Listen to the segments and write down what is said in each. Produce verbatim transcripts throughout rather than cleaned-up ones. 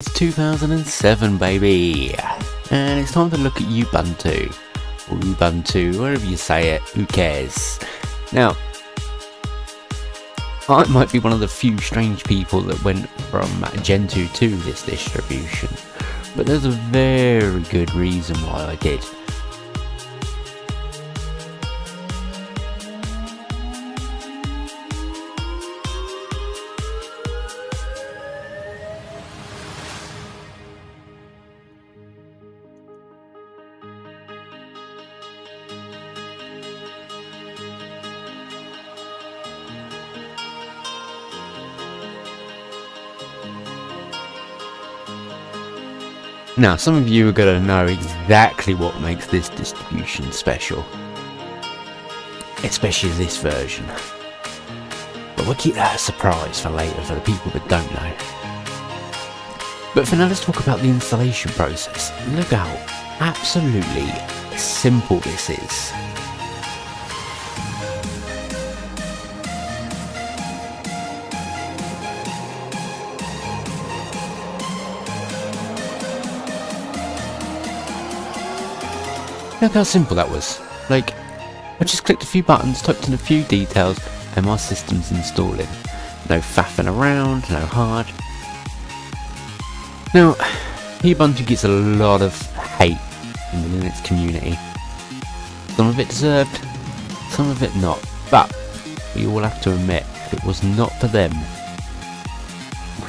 It's two thousand seven, baby, and it's time to look at Ubuntu, or Ubuntu, wherever you say it, who cares. Now, I might be one of the few strange people that went from Gentoo to this distribution, but there's a very good reason why I did. Now, some of you are going to know exactly what makes this distribution special, especially this version, but we'll keep that a surprise for later for the people that don't know. But for now, let's talk about the installation process. Look how absolutely simple this is. Look how simple that was. Like, I just clicked a few buttons, typed in a few details, and my system's installing. No faffing around, no hard. Now, Ubuntu gets a lot of hate in the Linux community. Some of it deserved, some of it not. But we all have to admit, if it was not for them,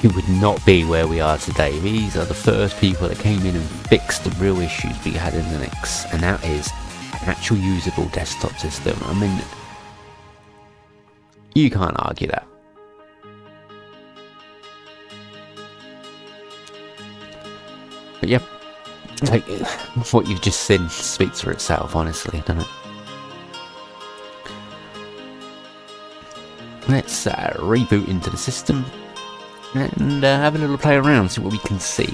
we would not be where we are today. These are the first people that came in and fixed the real issues we had in Linux, and that is an actual usable desktop system. I mean, you can't argue that. But yeah, like, what you've just seen speaks for itself, honestly, doesn't it? Let's uh, reboot into the system and uh, have a little play around, see what we can see.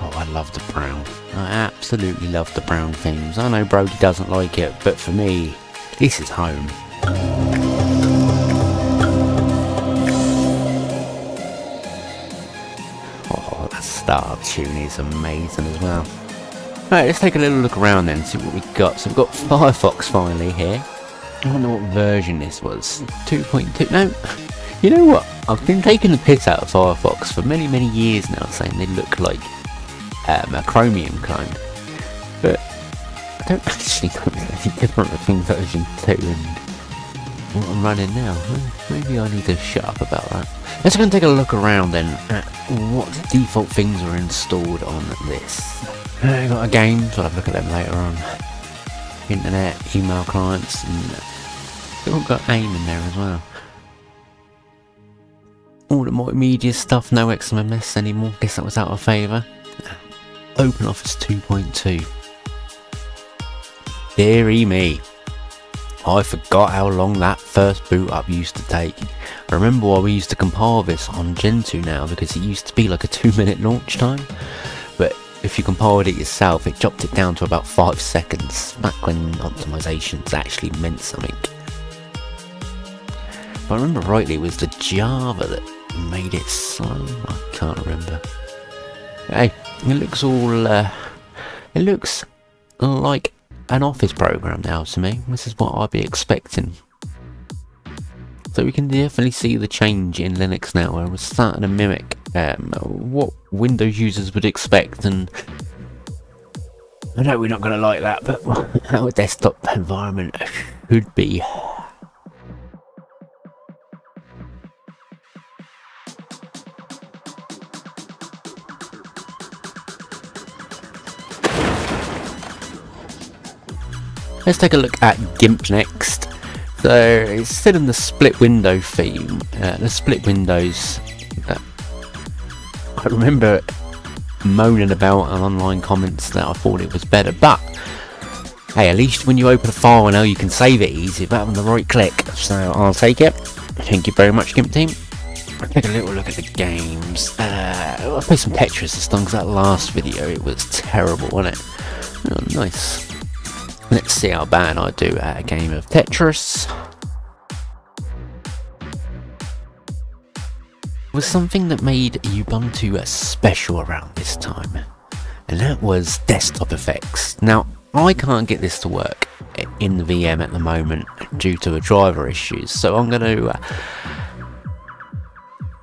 Oh, I love the brown. I absolutely love the brown themes. I know Brody doesn't like it, but for me, this is home. Oh, that start tune is amazing as well. Alright, let's take a little look around then, see what we've got. So we've got Firefox finally here. I wonder what version this was. two point two? No. You know what? I've been taking the piss out of Firefox for many, many years now, saying they look like um, a Chromium clone. But I don't actually know anything different between version two and what I'm running now. Maybe I need to shut up about that. Let's go and take a look around then at what default things are installed on this. Uh, got a game, so I'll have a look at them later on. Internet, email clients, and they've all got AIM in there as well. All the multimedia stuff, no X M M S anymore, guess that was out of favour. OpenOffice two point two. Deary me, I forgot how long that first boot up used to take. I remember why we used to compile this on Gentoo now, because it used to be like a two minute launch time. If you compiled it yourself, it chopped it down to about five seconds, back when optimizations actually meant something. If I remember rightly, it was the Java that made it slow. I can't remember. Hey, it looks all... Uh, it looks like an Office program now to me. This is what I'd be expecting. So we can definitely see the change in Linux now, where we're starting to mimic Um, what Windows users would expect, and I know we're not going to like that, but our desktop environment should be. Let's take a look at GIMP next. So it's still in the split window theme, uh, the split windows. Uh, I remember moaning about on online comments that I thought it was better, but hey, at least when you open a file now you can save it easy without having the right click, so I'll take it. Thank you very much, GIMP team. Let's take a little look at the games. uh, I played some Tetris this time, because that last video it was terrible, wasn't it? Oh, nice. Let's see how bad I do at a game of Tetris. was something that made Ubuntu special around this time, and that was desktop effects. Now, I can't get this to work in the V M at the moment due to a driver issue, so I'm going to uh,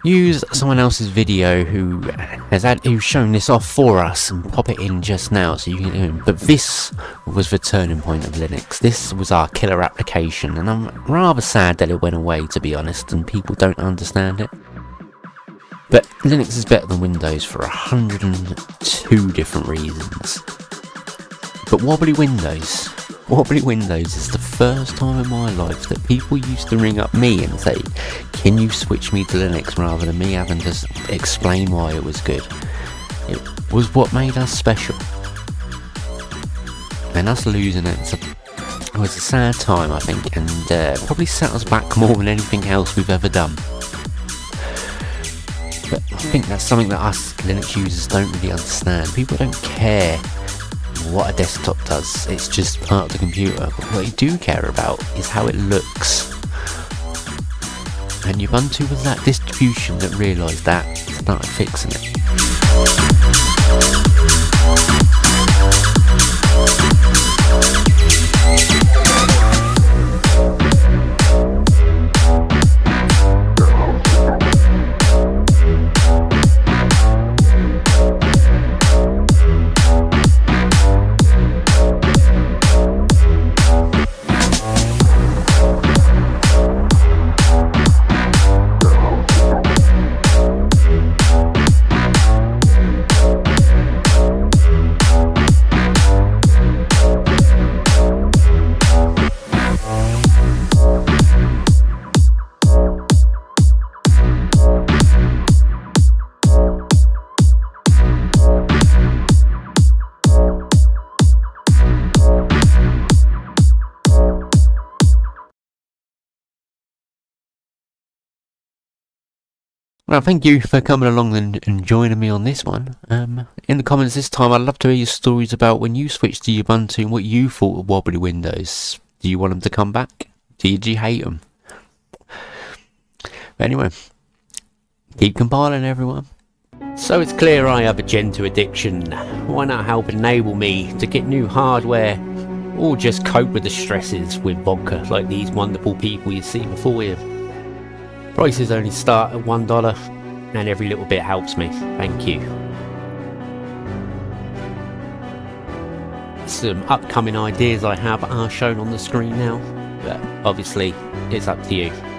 use someone else's video who has had, who's shown this off for us, and pop it in just now so you can. But this was the turning point of Linux. This was our killer application, and I'm rather sad that it went away, to be honest, and people don't understand it. But Linux is better than Windows for one hundred and two different reasons. But wobbly Windows, wobbly Windows is the first time in my life that people used to ring up me and say, can you switch me to Linux, rather than me having to explain why it was good. It was what made us special. And us losing it, it was a sad time, I think, and uh, probably set us back more than anything else we've ever done. But I think that's something that us Linux users don't really understand. People don't care what a desktop does, it's just part of the computer. But what you do care about is how it looks, and Ubuntu was that distribution that realised that and started fixing it. Well, thank you for coming along and, and joining me on this one. Um, in the comments this time, I'd love to hear your stories about when you switched to Ubuntu and what you thought of wobbly Windows. Do you want them to come back? Do you, do you hate them? But anyway, keep compiling, everyone. So it's clear I have a Gentoo addiction. Why not help enable me to get new hardware, or just cope with the stresses with vodka like these wonderful people you see before you? Prices only start at one dollar, and every little bit helps me. Thank you. Some upcoming ideas I have are shown on the screen now, but obviously it's up to you.